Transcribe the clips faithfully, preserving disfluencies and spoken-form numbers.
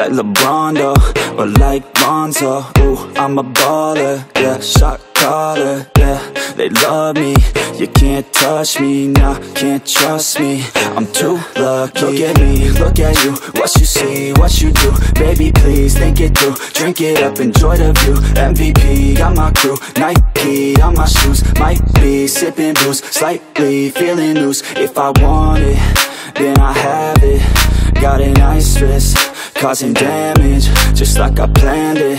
like LeBron though, or like Bonzo. Ooh, I'm a baller, yeah, shot caller, yeah. They love me, you can't touch me, nah, can't trust me, I'm too lucky. Look at me, look at you, what you see, what you do. Baby please, think it through, drink it up, enjoy the view. M V P, got my crew, Nike on my shoes. Might be sipping booze, slightly feeling loose. If I want it, then I have it. Got an ice wrist, causing damage, just like I planned it.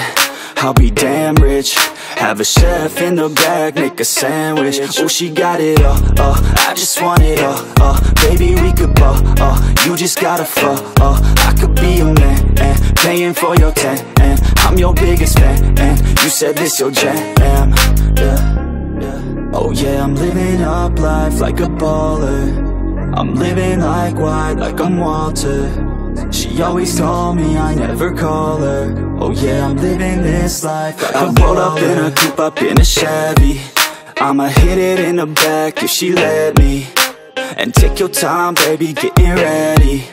I'll be damn rich, have a chef in the back, make a sandwich. Oh, she got it all, uh, I just want it all, uh, baby, we could ball, uh, you just gotta fall, uh, I could be your man, and paying for your tan, and I'm your biggest fan, and you said this your jam, yeah. Oh yeah, I'm living up life like a baller, I'm living like wide, like I'm Walter. She always told me I never call her. Oh yeah, I'm living this life. I roll up in a coupe, up in a Chevy. I'ma hit it in the back if she let me. And take your time, baby, getting ready.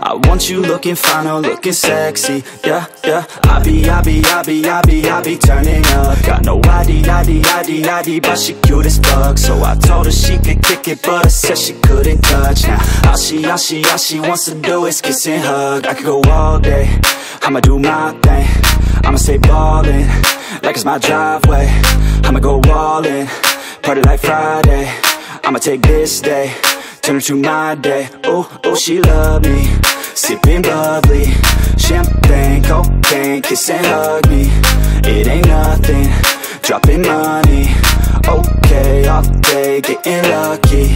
I want you looking fine, oh, looking sexy. Yeah, yeah. I be, I be, I be, I be, I be turning up. Got no I D, I D, I D, I D, but she cute as fuck. So I told her she could kick it, but I said she couldn't touch. Now all she, all she, all she wants to do is kiss and hug. I could go all day, I'ma do my thing. I'ma stay ballin', like it's my driveway. I'ma go all in, party like Friday. I'ma take this day, turn it to my day. Oh, oh, she love me, sipping bubbly, champagne, cocaine, kiss and hug me. It ain't nothing, dropping money. Okay, all day, getting lucky.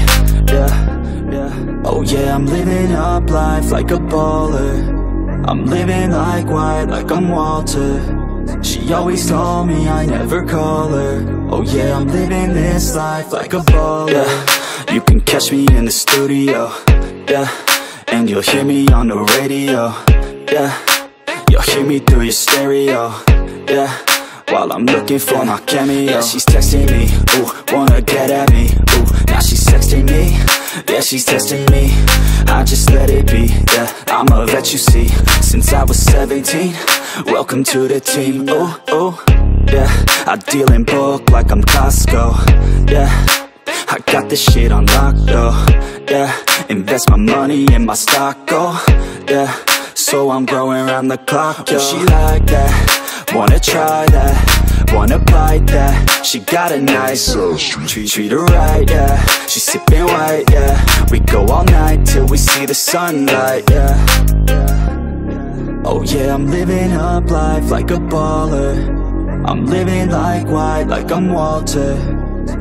Yeah, yeah. Oh yeah, I'm living up life like a baller. I'm living like white, like I'm Walter. She always told me I never call her. Oh yeah, I'm living this life like a baller. Yeah, you can catch me in the studio, yeah, and you'll hear me on the radio, yeah, you'll hear me through your stereo, yeah, while I'm looking for my cameo. Yeah, she's texting me, ooh, wanna get at me, ooh, now she's texting me. Yeah, she's testing me, I just let it be, yeah, I'ma let you see. Since I was seventeen, welcome to the team, ooh, ooh, yeah. I deal in bulk like I'm Costco, yeah, I got this shit on lock though, yeah. Invest my money in my stock, oh, yeah, so I'm growing round the clock, yo. She like that, wanna try that, wanna bite that. She got a nice ass, treat, treat her right, yeah. She sippin' white, yeah. We go all night till we see the sunlight, yeah. Oh yeah, I'm living up life like a baller. I'm living like white, like I'm Walter.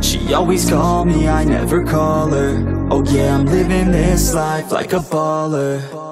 She always called me, I never call her. Oh yeah, I'm living this life like a baller.